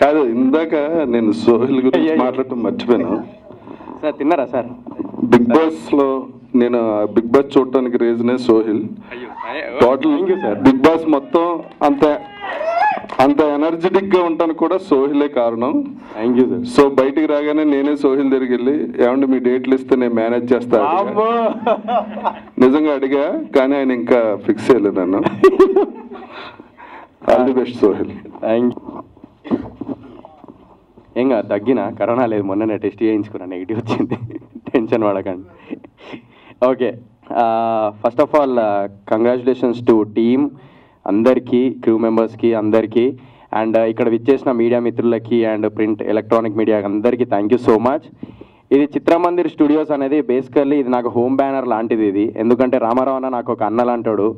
కాదు, ఇందాక నేను సోహిల్ గురించి మాట్లాడటం మర్చిపోయాను. సార్ తిన్నారా సార్? బిగ్ బాస్ లో నేను బిగ్ బాస్ చూడటానికి రీజనే సోహిల్. టోటల్ బిగ్ బాస్ మొత్తం అంత ఎనర్జెటిక్ గా ఉంటాను కూడా సోహిలే కారణం. Thank you sir. సో బయటికి రాగానే నేనే సోహిల్ దగ్గరికి వెళ్ళి ఏమంటే మీ డేట్లు ఇస్తే నేను మేనేజ్ చేస్తాను నిజంగా అడిగా, కానీ ఆయన ఇంకా ఫిక్స్ చేయలేదు నన్ను. All the best Sohel. Thank you. ఏం కాదు, తగ్గిన కరోనా లేదు, మొన్న టెస్ట్ చేయించుకున్నా, నెగిటివ్ వచ్చింది, టెన్షన్ పడకండి. Okay, first of all congratulations to team, అందరికీ, క్రూ మెంబర్స్కి అందరికీ, అండ్ ఇక్కడ విచ్చేసిన మీడియా మిత్రులకి అండ్ ప్రింట్ ఎలక్ట్రానిక్ మీడియా అందరికీ థ్యాంక్ యూ సో మచ్. ఇది చిత్ర మందిర్ స్టూడియోస్ అనేది బేసికల్లీ ఇది నాకు హోమ్ బ్యానర్ లాంటిది. ఇది ఎందుకంటే రామారావు అన్న నాకు ఒక అన్న లాంటాడు.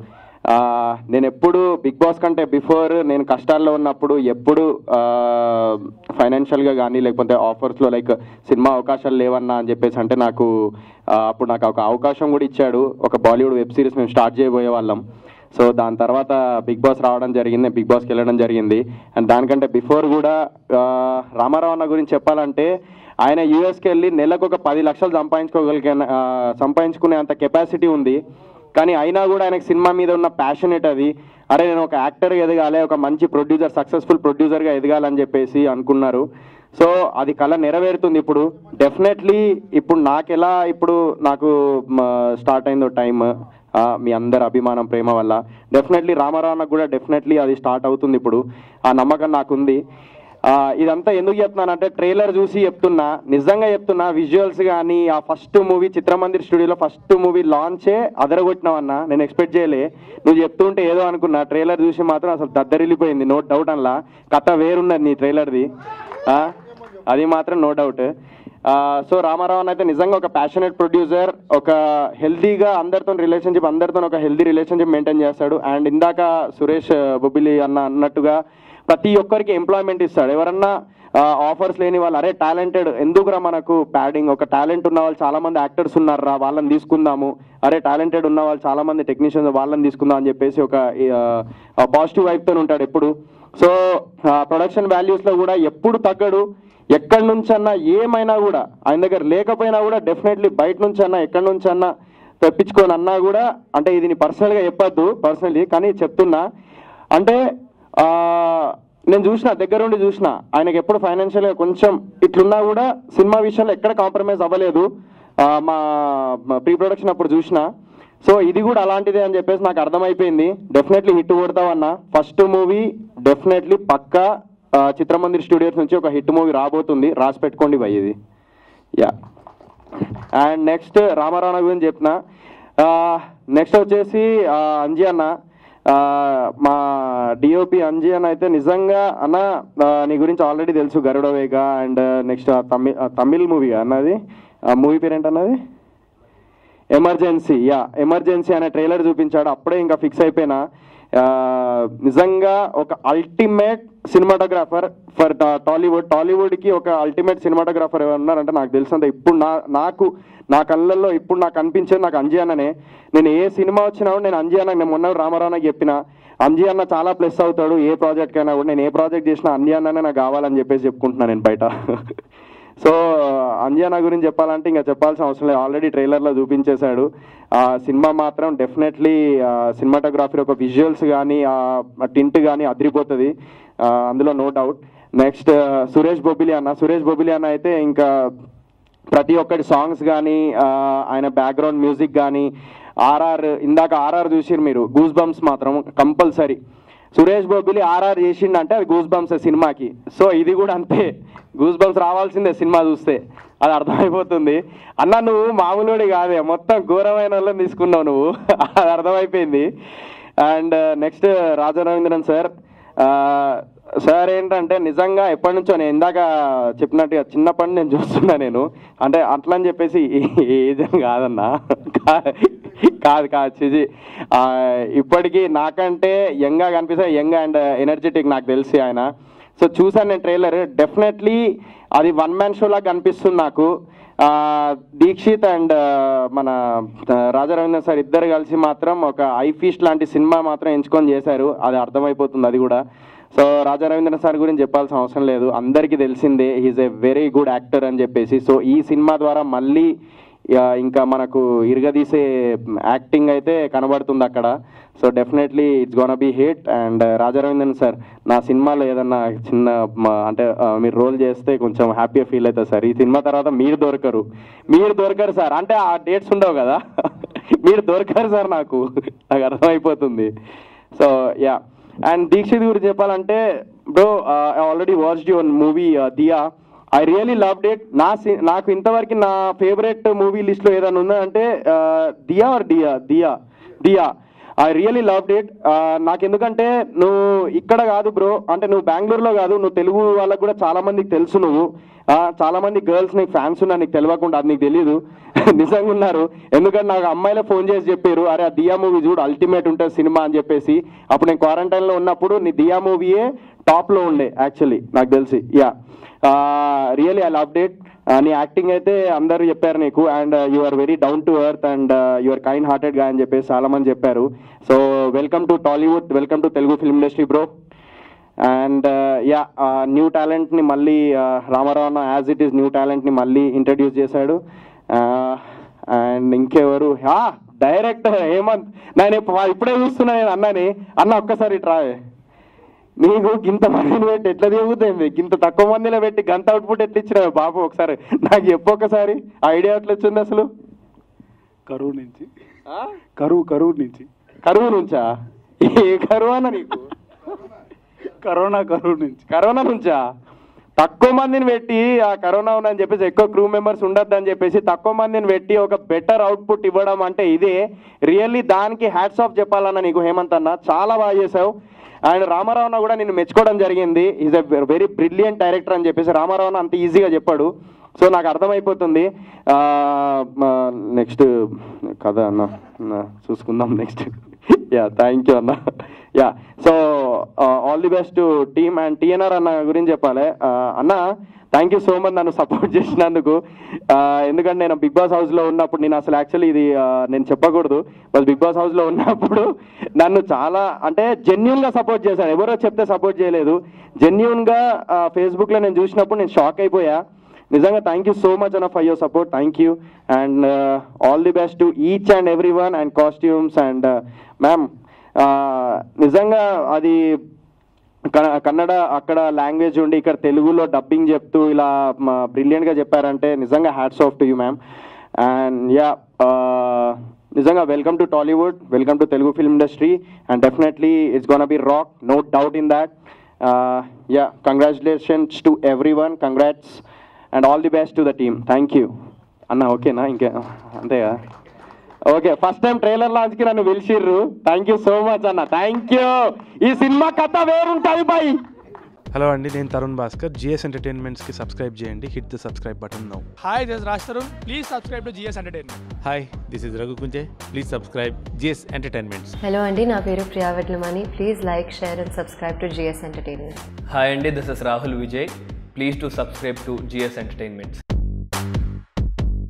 నేను ఎప్పుడు బిగ్ బాస్ కంటే బిఫోర్ నేను కష్టాల్లో ఉన్నప్పుడు ఎప్పుడు ఫైనాన్షియల్గా కానీ లేకపోతే ఆఫర్స్లో లైక్ సినిమా అవకాశాలు లేవన్నా అని చెప్పేసి అంటే నాకు అప్పుడు నాకు ఒక అవకాశం కూడా ఇచ్చాడు. ఒక బాలీవుడ్ వెబ్ సిరీస్ మేము స్టార్ట్ చేయబోయే వాళ్ళం. సో దాని తర్వాత బిగ్ బాస్ రావడం జరిగింది, బిగ్ బాస్కి వెళ్ళడం జరిగింది. అండ్ దానికంటే బిఫోర్ కూడా రామారావు అన్న గురించి చెప్పాలంటే ఆయన యూఎస్కి వెళ్ళి నెలకు ఒక 10 లక్షలు సంపాదించుకునే అంత కెపాసిటీ ఉంది. కానీ అయినా కూడా ఆయనకు సినిమా మీద ఉన్న ప్యాషనేట్ అది, అరే నేను ఒక యాక్టర్గా ఎదగాలి, ఒక మంచి ప్రొడ్యూసర్, సక్సెస్ఫుల్ ప్రొడ్యూసర్గా ఎదగాలని చెప్పేసి అనుకున్నారు. సో అది కళ నెరవేరుతుంది ఇప్పుడు డెఫినెట్లీ. ఇప్పుడు నాకెలా ఇప్పుడు నాకు స్టార్ట్ అయిందో టైం మీ అందరి అభిమానం ప్రేమ వల్ల డెఫినెట్లీ రామారావుకి కూడా డెఫినెట్లీ అది స్టార్ట్ అవుతుంది ఇప్పుడు, ఆ నమ్మకం నాకుంది. ఇదంతా ఎందుకు చెప్తున్నానంటే ట్రైలర్ చూసి చెప్తున్నా, నిజంగా చెప్తున్నా, విజువల్స్ కానీ ఆ ఫస్ట్ మూవీ చిత్ర మందిర్ స్టూడియోలో ఫస్ట్ మూవీ లాంచే అదరగొట్టినావన్నా, నేను ఎక్స్పెక్ట్ చేయలే. నువ్వు చెప్తుంటే ఏదో అనుకున్నా, ట్రైలర్ చూసి మాత్రం అసలు దద్దరిల్లిపోయింది, నో డౌట్. అలా కథ వేరున్నది నీ ట్రైలర్ది, అది మాత్రం నో డౌట్. సో రామారావు అయితే నిజంగా ఒక ప్యాషనేట్ ప్రొడ్యూసర్, ఒక హెల్దీగా అందరితో ఒక హెల్దీ రిలేషన్షిప్ మెయింటైన్ చేస్తాడు. అండ్ ఇందాక సురేష్ బొబ్బిలి అన్న అన్నట్టుగా ప్రతి ఒక్కరికి ఎంప్లాయ్మెంట్ ఇస్తాడు. ఎవరన్నా ఆఫర్స్ లేని వాళ్ళు, అరే టాలెంటెడ్ ఎందుకురా మనకు ప్యాడింగ్, ఒక టాలెంట్ ఉన్న వాళ్ళు చాలామంది యాక్టర్స్ ఉన్నారా, వాళ్ళని తీసుకుందాము, అరే టాలెంటెడ్ ఉన్న వాళ్ళు చాలామంది టెక్నీషియన్స్, వాళ్ళని తీసుకుందాం అని చెప్పేసి ఒక పాజిటివ్ వైపుతో ఉంటాడు ఎప్పుడు. సో ప్రొడక్షన్ వాల్యూస్లో కూడా ఎప్పుడు తగ్గడు, ఎక్కడి నుంచి అన్నా ఏమైనా కూడా ఆయన దగ్గర లేకపోయినా కూడా డెఫినెట్లీ బయట నుంచి అన్నా ఎక్కడి నుంచి అన్నా తెప్పించుకొని అన్నా కూడా, అంటే ఇది పర్సనల్గా చెప్పద్దు పర్సనలీ కానీ చెప్తున్నా, అంటే నేను చూసిన దగ్గరుండి చూసిన ఆయనకి ఎప్పుడు ఫైనాన్షియల్గా కొంచెం ఇట్లున్నా కూడా సినిమా విషయంలో ఎక్కడ కాంప్రమైజ్ అవ్వలేదు. మా ప్రీ ప్రొడక్షన్ అప్పుడు చూసిన, సో ఇది కూడా అలాంటిదే అని చెప్పేసి నాకు అర్థమైపోయింది. డెఫినెట్లీ హిట్ కొడతామన్న ఫస్ట్ మూవీ డెఫినెట్లీ పక్కా చిత్ర మందిర్ స్టూడియోస్ నుంచి ఒక హిట్ మూవీ రాబోతుంది, రాసి పెట్టుకోండి బై ఇది. యా, అండ్ నెక్స్ట్ రామారావు గురించి చెప్పిన, నెక్స్ట్ వచ్చేసి అంజీ అన్న, మా డిఓపి అంజీ అన్న అయితే నిజంగా అన్న నీ గురించి ఆల్రెడీ తెలుసు, Garudavega and next Tamil movie అన్నది, మూవీ పేరేంటన్నది ఎమర్జెన్సీ. యా, ఎమర్జెన్సీ అనే ట్రైలర్ చూపించాడు, అప్పుడే ఇంకా ఫిక్స్ అయిపోయినా. నిజంగా ఒక అల్టిమేట్ సినిమాటోగ్రాఫర్ ఫర్ టాలీవుడ్కి ఒక అల్టిమేట్ సినిమాటోగ్రాఫర్ ఎవరు ఉన్నారంటే నాకు తెలిసినంత ఇప్పుడు నా కళ్ళల్లో ఇప్పుడు నాకు అనిపించేది నాకు అంజీ అన్ననే. నేను ఏ సినిమా వచ్చినా కూడా నేను అంజీ అన్న, నేను మొన్న రామారావుకి చెప్పిన అంజీ అన్న చాలా ప్లస్ అవుతాడు ఏ ప్రాజెక్ట్కైనా కూడా, నేను ఏ ప్రాజెక్ట్ చేసినా అంజీ అన్ననే నాకు కావాలని చెప్పేసి చెప్పుకుంటున్నాను నేను బయట. సో అంజనా గురించి చెప్పాలంటే ఇంకా చెప్పాల్సిన అవసరం లేదు, ఆల్రెడీ ట్రైలర్లో చూపించేశాడు. సినిమా మాత్రం డెఫినెట్లీ సినిమాటోగ్రఫీ ఒక విజువల్స్ కానీ ఆ టింట్ కానీ అదిరిపోతుంది, అందులో no doubt. Next Suresh Bobbili అన్న, సురేష్ బొబ్బిలి అన్న అయితే ఇంకా ప్రతి ఒక్కటి సాంగ్స్ కానీ ఆయన బ్యాక్గ్రౌండ్ మ్యూజిక్ కానీ, ఆర్ఆర్ ఇందాక ఆర్ఆర్ చూసిరు మీరు, గూస్ బంప్స్ మాత్రం కంపల్సరీ. సురేష్ బొబ్బిలి ఆర్ఆర్ చేసిండంటే అది గూస్ బంప్స్ సినిమాకి, సో ఇది కూడా అంతే, గూస్ బంప్స్ రావాల్సిందే సినిమా చూస్తే, అది అర్థమైపోతుంది. అన్న నువ్వు మామూలుడి కాదే, మొత్తం ఘోరమైన వాళ్ళని తీసుకున్నావు నువ్వు, అది అర్థమైపోయింది. And next Raja Ravindran sir, sir ఏంటంటే నిజంగా ఎప్పటి నుంచో నేను ఇందాక చెప్పినట్టుగా చిన్నప్పటి నేను చూస్తున్నా, నేను అంటే అట్లా అని చెప్పేసి ఏజన్ కాదన్నా, కాదు చిజీ ఇప్పటికీ నాకంటే యంగ్గా కనిపిస్తే యంగ్ అండ్ ఎనర్జెటిక్ నాకు తెలిసి ఆయన. సో చూసాను నేను ట్రైలర్, డెఫినెట్లీ అది వన్ మ్యాన్ షోలా కనిపిస్తుంది నాకు. దీక్షిత్ అండ్ మన రాజా రవీంద్ర సార్ ఇద్దరు కలిసి మాత్రం ఒక ఐఫీష్ లాంటి సినిమా మాత్రం ఎంచుకొని చేశారు, అది అర్థమైపోతుంది అది కూడా. సో రాజా రవీంద్ర సార్ గురించి చెప్పాల్సిన అవసరం లేదు, అందరికీ తెలిసిందే, he's a very good actor అని చెప్పేసి. సో ఈ సినిమా ద్వారా మళ్ళీ ఇంకా మనకు ఇరగదీసే యాక్టింగ్ అయితే కనబడుతుంది అక్కడ. So definitely it's gonna be hit. And Raja Ravindran sir, నా సినిమాలో ఏదన్నా చిన్న అంటే మీరు రోల్ చేస్తే కొంచెం హ్యాపీగా ఫీల్ అవుతుంది సార్. ఈ సినిమా తర్వాత మీరు దొరకరు సార్, అంటే ఆ డేట్స్ ఉండవు కదా, మీరు దొరకరు సార్, నాకు అర్థమైపోతుంది. So yeah. అండ్ దీక్షిత్ గురించి చెప్పాలంటే, bro I already watched your movie Dia, I really loved it. నాకు ఇంతవరకు నా ఫేవరెట్ మూవీ లిస్ట్లో ఏదైనా ఉందంటే Dia. I really loved it. నాకెందుకంటే నువ్వు ఇక్కడ కాదు బ్రో, అంటే నువ్వు బెంగళూరులో కాదు, నువ్వు తెలుగు వాళ్ళకు కూడా చాలామందికి తెలుసు, నువ్వు చాలామంది గర్ల్స్ నీకు ఫ్యాన్స్ ఉన్నా, నీకు తెలియకుండా, అది నీకు తెలీదు, నిజంగా ఉన్నారు. ఎందుకంటే నాకు అమ్మాయిలే ఫోన్ చేసి చెప్పారు, అరే ఆ దియా మూవీ చూడు, అల్టిమేట్ ఉంటుంది సినిమా అని చెప్పేసి. అప్పుడు నేను క్వారంటైన్లో ఉన్నప్పుడు నీ దియా మూవీయే టాప్లో ఉండే యాక్చువల్లీ నాకు తెలిసి. Yeah, really I loved it. నీ యాక్టింగ్ అయితే అందరూ చెప్పారు నీకు, and you are very down to earth and you are kind hearted గా అని చెప్పేసి చాలామంది చెప్పారు. So welcome to Tollywood, welcome to Telugu film industry bro. And yeah, new టాలెంట్ని మళ్ళీ రామారావు అన్న యాజ్ ఇట్ ఈస్ న్యూ టాలెంట్ని మళ్ళీ ఇంట్రడ్యూస్ చేశాడు. అండ్ ఇంకెవరు, డైరెక్టర్ హేమంత్. నేను ఇప్పుడే చూస్తున్నా, నేను అన్న ఒక్కసారి ట్రాయ్, నీకు ఇంత మందిని పెట్టి ఎట్లా దిగుతుంది, ఇంత తక్కువ మందిలో పెట్టి గంత అవుట్పుట్ ఎట్లా ఇచ్చినావు బాబు, ఒకసారి నాకు చెప్పొకసారి ఐడియా ఎట్లా వచ్చింది అసలు? కరువు నుంచా? ఏ కరువు అన్న నీకు? కరోనా నుంచా? తక్కువ మందిని పెట్టి, ఆ కరోనా ఉందని చెప్పేసి ఎక్కువ క్రూ మెంబర్స్ ఉండద్దు అని చెప్పేసి తక్కువ మందిని పెట్టి ఒక బెటర్ అవుట్పుట్ ఇవ్వడం అంటే ఇదే. రియల్లీ దానికి హ్యాట్స్ ఆఫ్ చెప్పాలన్న నీకు హేమంత్ అన్న, చాలా బాగా చేసావు. అండ్ రామారావున కూడా నేను మెచ్చుకోవడం జరిగింది, is a very brilliant director అని చెప్పేసి రామారావున అంత ఈజీగా చెప్పాడు. సో నాకు అర్థమైపోతుంది. నెక్స్ట్ కథ అన్న చూసుకుందాం నెక్స్ట్. యా, థ్యాంక్ యూ అన్న. Yeah, so all the best team. And TNR అన్న గురించి చెప్పాలి అన్న, థ్యాంక్ యూ సో మచ్ నన్ను సపోర్ట్ చేసినందుకు. ఎందుకంటే నేను బిగ్ బాస్ హౌస్లో ఉన్నప్పుడు, నేను అసలు యాక్చువల్లీ ఇది నేను చెప్పకూడదు, బట్ బిగ్ బాస్ హౌస్లో ఉన్నప్పుడు నన్ను చాలా అంటే జెన్యున్గా సపోర్ట్ చేశాను, ఎవరో చెప్తే సపోర్ట్ చేయలేదు, జెన్యున్గా ఫేస్బుక్లో నేను చూసినప్పుడు నేను షాక్ అయిపోయా నిజంగా. థ్యాంక్ యూ సో మచ్ అన్న for your support, thank you. And all the best to each and every one. And costumes and ma'am నిజంగా అది కన్నడ అక్కడ లాంగ్వేజ్ ఉండి ఇక్కడ తెలుగులో డబ్బింగ్ చెప్తూ ఇలా బ్రిలియంట్గా చెప్పారంటే నిజంగా hats off to you ma'am. And yeah, నిజంగా welcome to Tollywood, welcome to Telugu film industry. And definitely it's gonna be rock, no doubt in that. Yeah, congratulations to every one, congrats and all the best to the team. Thank you అన్న. ఓకేనా, ఇంకే అంతేగా. Okay, first time trailer launch కి నన్ను పిలిచిర్రు, thank you so much అన్న, thank you. ఈ సినిమా కథ వేరుంటుంది బాయ్. హలో అండి, నేను తరుణ్ భాస్కర్. GS ఎంటర్టైన్మెంట్స్ కి సబ్స్క్రైబ్ చేయండి, hit the subscribe button now. Hi, this is Raj Tarun, please subscribe to GS entertainments. Hi, this is Raghu Kunjay, please subscribe GS entertainments. Hello అండి, నా పేరు Priya Vadlamani, please like, share and subscribe to GS entertainments. Hi అండి, this is Rahul Vijay, please to subscribe to GS entertainments.